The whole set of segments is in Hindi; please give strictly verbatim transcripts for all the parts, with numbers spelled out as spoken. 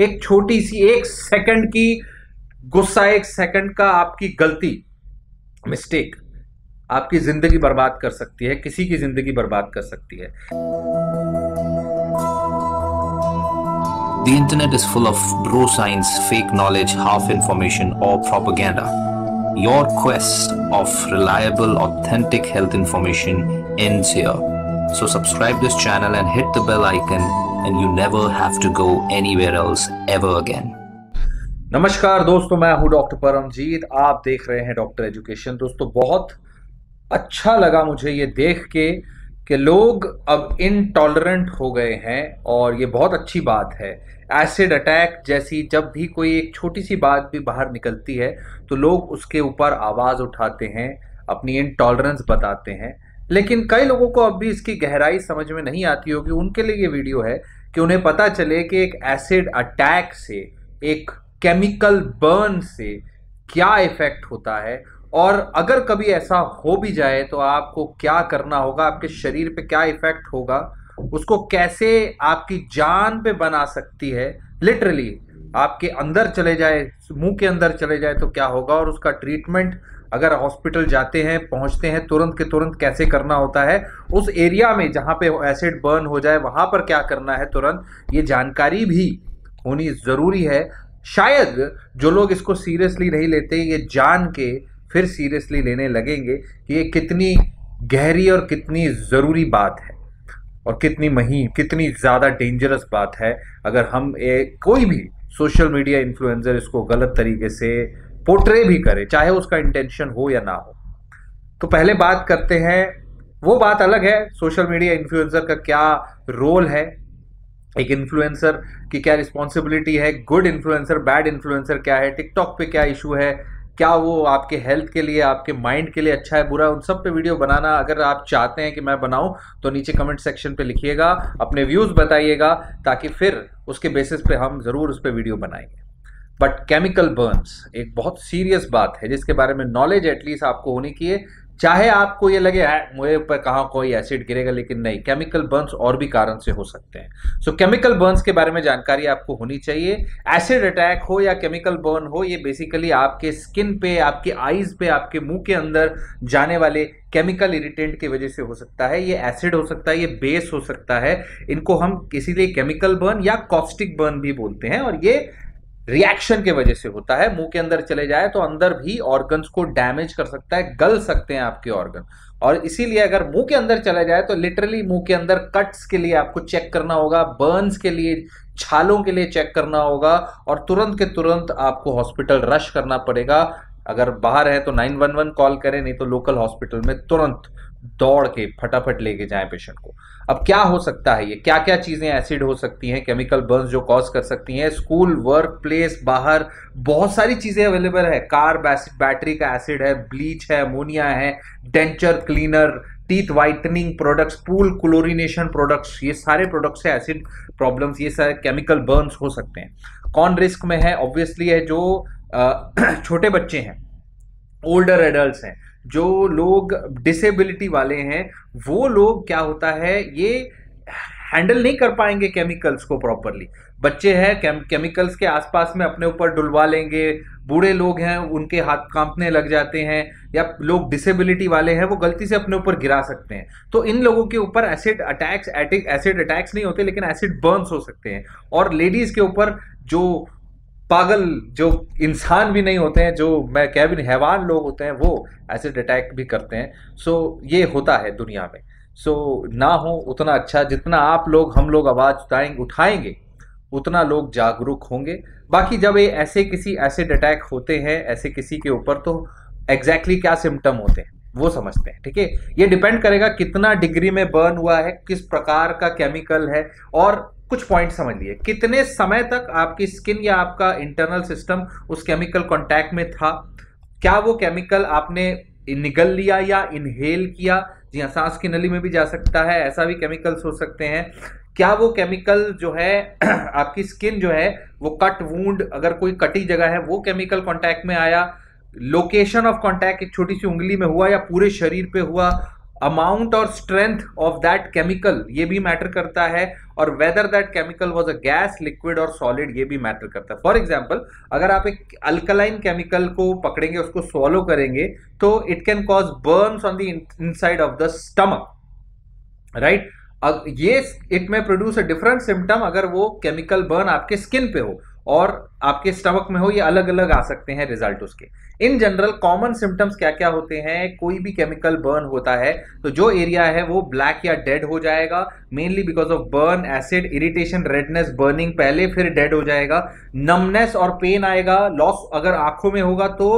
एक छोटी सी एक सेकंड की गुस्सा, एक सेकंड का आपकी गलती, मिस्टेक आपकी जिंदगी बर्बाद कर सकती है, किसी की जिंदगी बर्बाद कर सकती है। The internet is full of bro science, fake knowledge, half information or propaganda. Your quest of reliable, authentic health information ends here. So subscribe this channel and hit the bell icon and you never have to go anywhere else ever again. नमस्कार दोस्तों, मैं हूं डॉक्टर परमजीत, आप देख रहे हैं डॉक्टर एजुकेशन। दोस्तों बहुत अच्छा लगा मुझे ये देख के कि लोग अब इनटॉलरेंट हो गए हैं और ये बहुत अच्छी बात है। एसिड अटैक जैसी जब भी कोई एक छोटी सी बात भी बाहर निकलती है तो लोग उसके ऊपर आवाज़ उठाते हैं, अपनी इनटॉलरेंस बताते हैं, लेकिन कई लोगों को अब भी इसकी गहराई समझ में नहीं आती होगी। उनके लिए ये वीडियो है कि उन्हें पता चले कि एक एसिड अटैक से, एक केमिकल बर्न से क्या इफेक्ट होता है, और अगर कभी ऐसा हो भी जाए तो आपको क्या करना होगा, आपके शरीर पे क्या इफेक्ट होगा, उसको कैसे आपकी जान पे बना सकती है, लिटरली आपके अंदर चले जाए, मुंह के अंदर चले जाए तो क्या होगा, और उसका ट्रीटमेंट अगर हॉस्पिटल जाते हैं, पहुंचते हैं, तुरंत के तुरंत कैसे करना होता है, उस एरिया में जहाँ पे एसिड बर्न हो जाए वहाँ पर क्या करना है तुरंत, ये जानकारी भी होनी ज़रूरी है। शायद जो लोग इसको सीरियसली नहीं लेते ये जान के फिर सीरियसली लेने लगेंगे कि ये कितनी गहरी और कितनी ज़रूरी बात है और कितनी महीन, कितनी ज़्यादा डेंजरस बात है अगर हम एक कोई भी सोशल मीडिया इन्फ्लुएंसर इसको गलत तरीके से पोर्ट्रे भी करे, चाहे उसका इंटेंशन हो या ना हो। तो पहले बात करते हैं, वो बात अलग है सोशल मीडिया इन्फ्लुएंसर का क्या रोल है, एक इन्फ्लुएंसर की क्या रिस्पॉन्सिबिलिटी है, गुड इन्फ्लुएंसर, बैड इन्फ्लुएंसर क्या है, टिकटॉक पे क्या इशू है, क्या वो आपके हेल्थ के लिए, आपके माइंड के लिए अच्छा है, बुरा है, उन सब पे वीडियो बनाना अगर आप चाहते हैं कि मैं बनाऊं तो नीचे कमेंट सेक्शन पे लिखिएगा, अपने व्यूज़ बताइएगा, ताकि फिर उसके बेसिस पे हम ज़रूर उस पर वीडियो बनाएंगे। बट केमिकल बर्न्स एक बहुत सीरियस बात है जिसके बारे में नॉलेज एटलीस्ट आपको होनी चाहिए, चाहे आपको ये लगे मेरे ऊपर कहाँ कोई एसिड गिरेगा, लेकिन नहीं, केमिकल बर्न्स और भी कारण से हो सकते हैं। सो केमिकल बर्न्स के बारे में जानकारी आपको होनी चाहिए। एसिड अटैक हो या केमिकल बर्न हो, ये बेसिकली आपके स्किन पे, आपके आईज पे, आपके मुंह के अंदर जाने वाले केमिकल इरिटेंट की वजह से हो सकता है। ये एसिड हो सकता है, ये बेस हो सकता है, इनको हम इसीलिए केमिकल बर्न या कॉस्टिक बर्न भी बोलते हैं, और ये रिएक्शन के वजह से होता है। मुंह के अंदर चले जाए तो अंदर भी ऑर्गन्स को डैमेज कर सकता है, गल सकते हैं आपके ऑर्गन, और इसीलिए अगर मुंह के अंदर चला जाए तो लिटरली मुंह के अंदर कट्स के लिए आपको चेक करना होगा, बर्न्स के लिए, छालों के लिए चेक करना होगा, और तुरंत के तुरंत आपको हॉस्पिटल रश करना पड़ेगा। अगर बाहर है तो नाइन वन वन कॉल करें, नहीं तो लोकल हॉस्पिटल में तुरंत दौड़ के फटाफट लेके जाएं पेशेंट को। अब क्या हो सकता है, ये क्या क्या चीज़ें एसिड हो सकती हैं, केमिकल बर्न्स जो कॉज कर सकती हैं, स्कूल, वर्क प्लेस, बाहर बहुत सारी चीज़ें अवेलेबल है। कार बैटरी का एसिड है, ब्लीच है, अमोनिया है, denture cleaner, teeth whitening products, pool chlorination products, ये सारे प्रोडक्ट्स से एसिड प्रॉब्लम्स, ये सारे केमिकल बर्न्स हो सकते हैं। कौन रिस्क में है? ऑब्वियसली है जो छोटे बच्चे हैं, ओल्डर एडल्ट हैं, जो लोग डिसेबिलिटी वाले हैं, वो लोग क्या होता है ये हैंडल नहीं कर पाएंगे केमिकल्स को प्रॉपरली। बच्चे हैं केम, केमिकल्स के आसपास में अपने ऊपर डुलवा लेंगे, बूढ़े लोग हैं उनके हाथ कांपने लग जाते हैं, या लोग डिसेबिलिटी वाले हैं वो गलती से अपने ऊपर गिरा सकते हैं। तो इन लोगों के ऊपर एसिड अटैक्स एसिड अटैक्स नहीं होते, लेकिन एसिड बर्न्स हो सकते हैं। और लेडीज़ के ऊपर जो पागल, जो इंसान भी नहीं होते हैं, जो मैं कह भी नहीं, हैवान लोग होते हैं, वो एसिड अटैक भी करते हैं। सो ये होता है दुनिया में। सो ना हो उतना अच्छा, जितना आप लोग, हम लोग आवाज़ उठाएंगे उतना लोग जागरूक होंगे। बाकी जब ये ऐसे किसी एसिड अटैक होते हैं ऐसे किसी के ऊपर, तो एग्जैक्टली क्या सिम्टम होते हैं वो समझते हैं, ठीक है। ये डिपेंड करेगा कितना डिग्री में बर्न हुआ है, किस प्रकार का केमिकल है, और कुछ पॉइंट समझ लिए, कितने समय तक आपकी स्किन या आपका इंटरनल सिस्टम उस केमिकल कांटेक्ट में था, क्या वो केमिकल आपने निगल लिया या इनहेल किया, जी हाँ सांस की नली में भी जा सकता है, ऐसा भी केमिकल्स हो सकते हैं। क्या वो केमिकल जो है आपकी स्किन जो है वो कट वूंड, अगर कोई कटी जगह है वो केमिकल कांटेक्ट में आया, लोकेशन ऑफ कांटेक्ट एक छोटी सी उंगली में हुआ या पूरे शरीर पे हुआ, अमाउंट और स्ट्रेंथ ऑफ दैट केमिकल ये भी मैटर करता है, और whether that chemical was a gas, liquid और सॉलिड ये भी मैटर करता है. फॉर एग्जाम्पल, अगर आप एक अल्कलाइन केमिकल को पकड़ेंगे, उसको सॉलो करेंगे, तो it can cause burns on the inside of the stomach, right. ये इट में प्रोड्यूस अ डिफरेंट सिम्टम अगर वो केमिकल बर्न आपके स्किन पे हो और आपके स्टमक में हो, ये अलग अलग आ सकते हैं रिजल्ट उसके. इन जनरल कॉमन सिम्टम्स क्या क्या होते हैं? कोई भी केमिकल बर्न होता है तो जो एरिया है वो ब्लैक या डेड हो जाएगा, mainly because of burn, acid, irritation, redness, burning पहले, फिर डेड हो जाएगा. नमनेस और पेन आएगा. लॉस अगर आंखों में होगा तो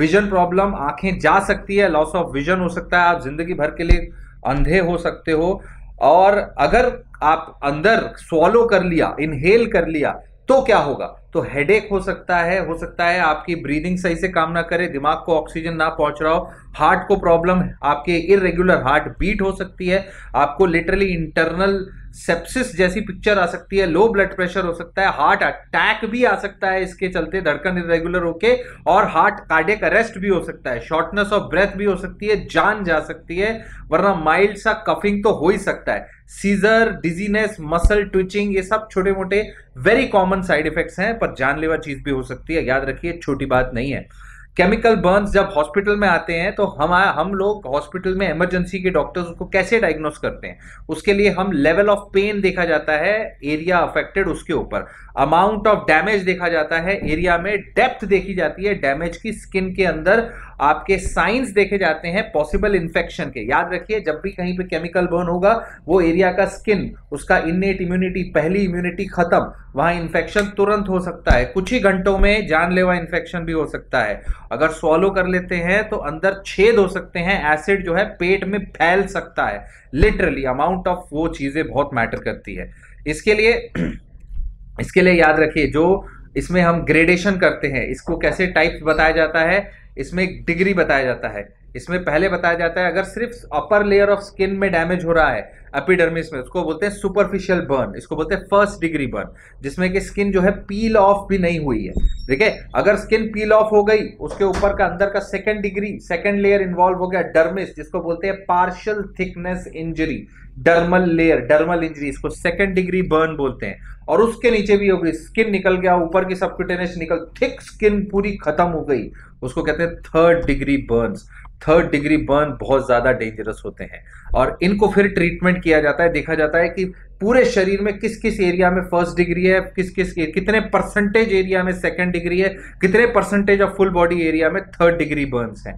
विजन प्रॉब्लम, आंखें जा सकती है, लॉस ऑफ विजन हो सकता है, आप जिंदगी भर के लिए अंधे हो सकते हो. और अगर आप अंदर स्वॉलो कर लिया, इनहेल कर लिया, तो क्या होगा? तो हेडेक हो सकता है, हो सकता है आपकी ब्रीदिंग सही से काम ना करे, दिमाग को ऑक्सीजन ना पहुंच रहा हो, हार्ट को प्रॉब्लम, आपके इरेगुलर हार्ट बीट हो सकती है, आपको लिटरली इंटरनल सेप्सिस जैसी पिक्चर आ सकती है, लो ब्लड प्रेशर हो सकता है, हार्ट अटैक भी आ सकता है इसके चलते, धड़कन इरेगुलर होके, और हार्ट कार्डियक अरेस्ट भी हो सकता है, शॉर्टनेस ऑफ ब्रेथ भी हो सकती है, जान जा सकती है, वरना माइल्ड सा कफिंग तो हो ही सकता है. सीजर, डिजीनेस, मसल ट्विचिंग, ये सब छोटे मोटे वेरी कॉमन साइड इफेक्ट्स हैं, पर जानलेवा चीज भी हो सकती है, याद रखिए, छोटी बात नहीं है. केमिकल बर्न्स जब हॉस्पिटल में आते हैं तो हम हम लोग हॉस्पिटल में इमरजेंसी के डॉक्टर्स उसको कैसे डायग्नोस करते हैं? उसके लिए हम लेवल ऑफ पेन देखा जाता है एरिया अफेक्टेड, उसके ऊपर अमाउंट ऑफ डैमेज देखा जाता है एरिया में, डेप्थ देखी जाती है डैमेज की, स्किन के अंदर आपके साइंस देखे जाते हैं पॉसिबल इन्फेक्शन के. याद रखिए, जब भी कहीं पे केमिकल बर्न होगा वो एरिया का स्किन, उसका इनेट इम्यूनिटी, पहली इम्यूनिटी खत्म, वहां इन्फेक्शन तुरंत हो सकता है, कुछ ही घंटों में जानलेवा इन्फेक्शन भी हो सकता है. अगर सॉलो कर लेते हैं तो अंदर छेद हो सकते हैं, एसिड जो है पेट में फैल सकता है, लिटरली अमाउंट ऑफ वो चीजें बहुत मैटर करती है. इसके लिए इसके लिए याद रखिए, जो इसमें हम ग्रेडेशन करते हैं, इसको कैसे टाइप्स बताया जाता है, इसमें डिग्री बताया जाता है. इसमें पहले बताया जाता है अगर सिर्फ अपर लेयर ऑफ स्किन में डैमेज हो रहा है, एपिडर्मिस में, उसको बोलते हैं सुपरफिशियल बर्न, इसको बोलते हैं फर्स्ट डिग्री बर्न, जिसमें कि स्किन जो है पील ऑफ भी नहीं हुई है. ठीक है, अगर स्किन पील ऑफ हो गई, उसके ऊपर का अंदर का second degree, second layer involve हो गया, डर्मिस, जिसको बोलते हैं partial thickness injury, dermal layer, dermal injury, इसको सेकंड डिग्री बर्न बोलते हैं. और उसके नीचे भी हो गई, स्किन निकल गया, ऊपर की सबक्यूटेनियस निकल, थिक स्किन पूरी खत्म हो गई, उसको कहते हैं third degree burns. Third degree burn बहुत ज्यादा डेंजरस होते हैं और इनको फिर ट्रीटमेंट किया जाता है, देखा जाता है कि पूरे शरीर में किस किस एरिया में फर्स्ट डिग्री है, किस किस कितने परसेंटेज एरिया में सेकंड डिग्री है, कितने percentage of full body area में थर्ड डिग्री बर्न्स हैं.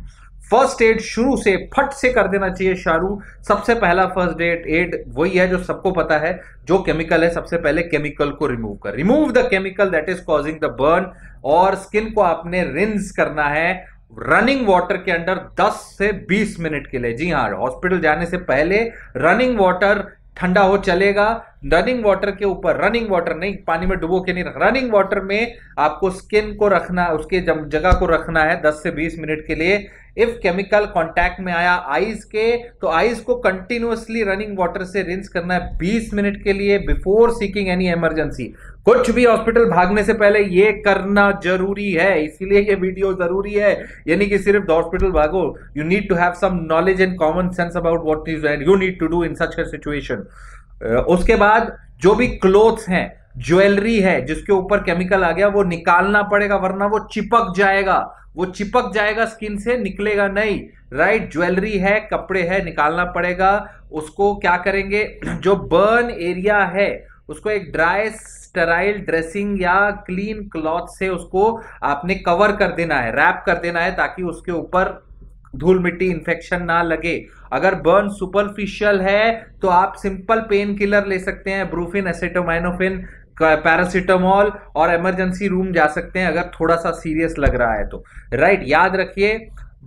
फर्स्ट एड शुरू से फट से कर देना चाहिए शारू. सबसे पहला फर्स्ट एड एड वही है जो सबको पता है, जो केमिकल है सबसे पहले केमिकल को रिमूव कर, remove the chemical that is causing the burn. और स्किन को आपने रिंस करना है रनिंग वाटर के अंदर दस से बीस मिनट के लिए. जी हाँ, हॉस्पिटल जाने से पहले रनिंग वाटर, ठंडा हो चलेगा, रनिंग वाटर के ऊपर, रनिंग वाटर नहीं पानी में डुबो के नहीं रखना, रनिंग वाटर में आपको स्किन को रखना, उसके जगह को रखना है दस से बीस मिनट के लिए. इफ केमिकल कांटेक्ट में आया आईज के, तो आईज को कंटिन्यूअसली रनिंग वाटर से रिंस करना है बीस मिनट के लिए बिफोर सीकिंग एनी इमरजेंसी. कुछ भी हॉस्पिटल भागने से पहले ये करना जरूरी है, इसीलिए ये वीडियो जरूरी है. यानी कि सिर्फ हॉस्पिटल भागो, you need to have some knowledge and common sense about what is and you need to do in such a situation. उसके बाद जो भी क्लोथ्स हैं, ज्वेलरी है जिसके ऊपर केमिकल आ गया, वो निकालना पड़ेगा, वरना वो चिपक जाएगा, वो चिपक जाएगा स्किन से, निकलेगा नहीं, राइट. ज्वेलरी है, कपड़े है, निकालना पड़ेगा. उसको क्या करेंगे, जो बर्न एरिया है उसको एक ड्राई स्टेराइल ड्रेसिंग या क्लीन क्लॉथ से उसको आपने कवर कर देना है, रैप कर देना है, ताकि उसके ऊपर धूल मिट्टी इन्फेक्शन ना लगे. अगर बर्न सुपरफिशियल है तो आप सिंपल पेन किलर ले सकते हैं, ब्रूफिन, एसिटामिनोफेन, पैरासिटामोल, और इमरजेंसी रूम जा सकते हैं अगर थोड़ा सा सीरियस लग रहा है तो, राइट. याद रखिए,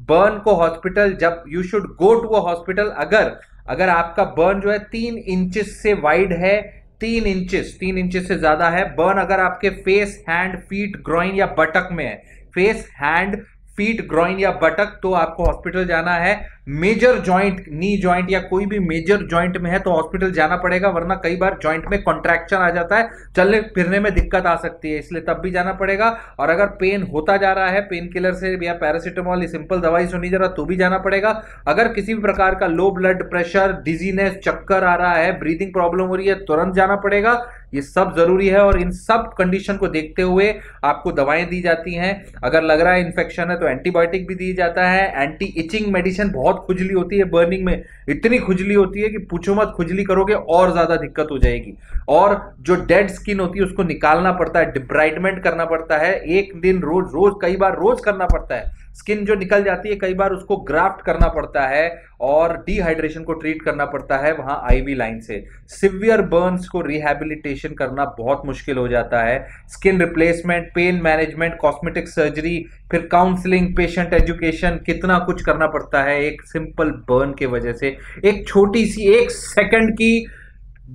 बर्न को हॉस्पिटल जब you should go to a hospital अगर अगर आपका बर्न जो है तीन इंचेस से वाइड है, तीन इंचेस तीन इंचेस से ज्यादा है बर्न, अगर आपके फेस, हैंड, फीट, ग्रोइन या बटक में है, फेस, हैंड, पीठ, ग्रॉइन या बटक, तो आपको हॉस्पिटल जाना है। मेजर जॉइंट, नी जॉइंट या कोई भी मेजर जॉइंट में है तो हॉस्पिटल जाना पड़ेगा, वरना कई बार जॉइंट में कॉन्ट्रैक्शन आ जाता है, चलने फिरने में दिक्कत आ सकती है, इसलिए तब भी जाना पड़ेगा। और अगर पेन होता जा रहा है, पेन किलर से या पैरासिटामोल सिंपल दवाई से नहीं जा रहा तो भी जाना पड़ेगा। अगर किसी भी प्रकार का लो ब्लड प्रेशर, डिजीनेस, चक्कर आ रहा है, ब्रीदिंग प्रॉब्लम हो रही है, तुरंत जाना पड़ेगा। ये सब जरूरी है और इन सब कंडीशन को देखते हुए आपको दवाएं दी जाती हैं। अगर लग रहा है इन्फेक्शन है तो एंटीबायोटिक भी दी जाता है। एंटी इचिंग मेडिसिन बहुत खुजली होती है, बर्निंग में इतनी खुजली होती है कि पूछो मत, खुजली करोगे और ज्यादा दिक्कत हो जाएगी। और जो डेड स्किन होती है उसको निकालना पड़ता है, डिब्राइटमेंट करना पड़ता है, एक दिन रोज रोज कई बार रोज करना पड़ता है। स्किन जो निकल जाती है कई बार उसको ग्राफ्ट करना पड़ता है और डिहाइड्रेशन को ट्रीट करना पड़ता है वहां आईवी लाइन से। सिवियर बर्न्स को रिहैबिलिटेशन करना बहुत मुश्किल हो जाता है। Skin replacement, pain management, cosmetic surgery, फिर काउंसलिंग, पेशेंट एजुकेशन, कितना कुछ करना पड़ता है एक सिंपल बर्न के वजह से। एक छोटी सी, एक सेकंड की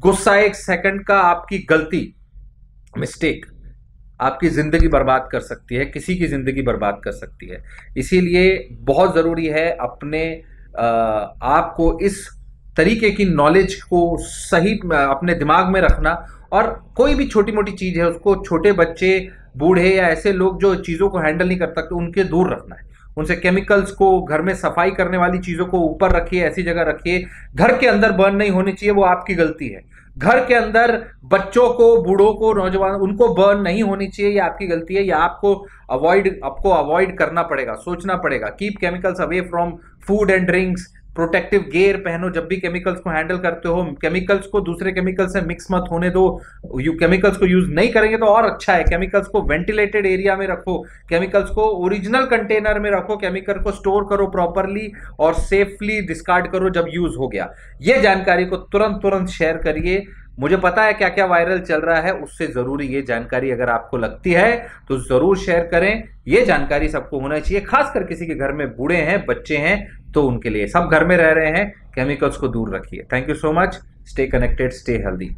गुस्सा, एक सेकंड का आपकी गलती, मिस्टेक आपकी जिंदगी बर्बाद कर सकती है, किसी की जिंदगी बर्बाद कर सकती है। इसीलिए बहुत ज़रूरी है अपने आप को इस तरीके की नॉलेज को सही अपने दिमाग में रखना। और कोई भी छोटी मोटी चीज़ है उसको छोटे बच्चे, बूढ़े या ऐसे लोग जो चीज़ों को हैंडल नहीं कर सकते उनके दूर रखना है। उनसे केमिकल्स को, घर में सफाई करने वाली चीज़ों को ऊपर रखिए, ऐसी जगह रखिए। घर के अंदर बर्न नहीं होनी चाहिए, वो आपकी गलती है। घर के अंदर बच्चों को, बूढ़ों को, नौजवान, उनको बर्न नहीं होनी चाहिए, ये आपकी गलती है, या आपको अवॉइड आपको अवॉइड करना पड़ेगा, सोचना पड़ेगा। Keep chemicals away from food and drinks, protective gear पहनो जब भी केमिकल्स को हैंडल करते हो। केमिकल्स को दूसरे केमिकल्स से मिक्स मत होने दो, यू केमिकल्स को यूज नहीं करेंगे तो और अच्छा है। केमिकल्स को वेंटिलेटेड एरिया में रखो, केमिकल्स को ओरिजिनल कंटेनर में रखो, केमिकल को स्टोर करो प्रॉपरली और सेफली डिस्कार्ड करो जब यूज हो गया। ये जानकारी को तुरंत तुरंत शेयर करिए। मुझे पता है क्या क्या वायरल चल रहा है, उससे जरूरी ये जानकारी अगर आपको लगती है तो जरूर शेयर करें। ये जानकारी सबको होना चाहिए, खासकर किसी के घर में बूढ़े हैं, बच्चे हैं तो उनके लिए। सब घर में रह रहे हैं, केमिकल्स को दूर रखिए। Thank you so much. Stay connected, stay healthy.